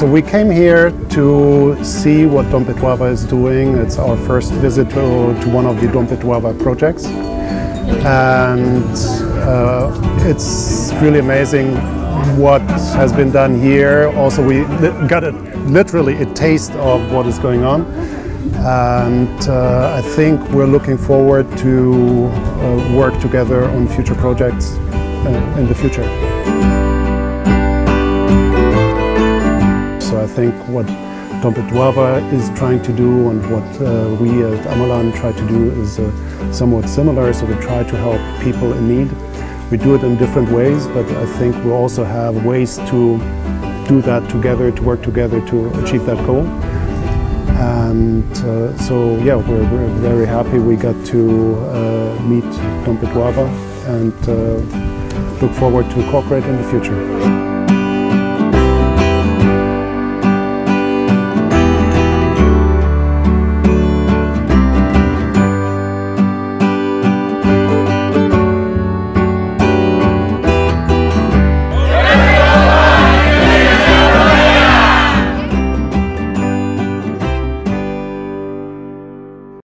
So we came here to see what Dompet Dhuafa is doing. It's our first visit to one of the Dompet Dhuafa projects. And it's really amazing what has been done here. Also, we got literally a taste of what is going on. And I think we're looking forward to work together on future projects in the future. So I think what Dompet Dhuafa is trying to do and what we at Amalan try to do is somewhat similar. So we try to help people in need. We do it in different ways, but I think we also have ways to do that together, to work together to achieve that goal. And so, yeah, we're very happy we got to meet Dompet Dhuafa and look forward to cooperate in the future.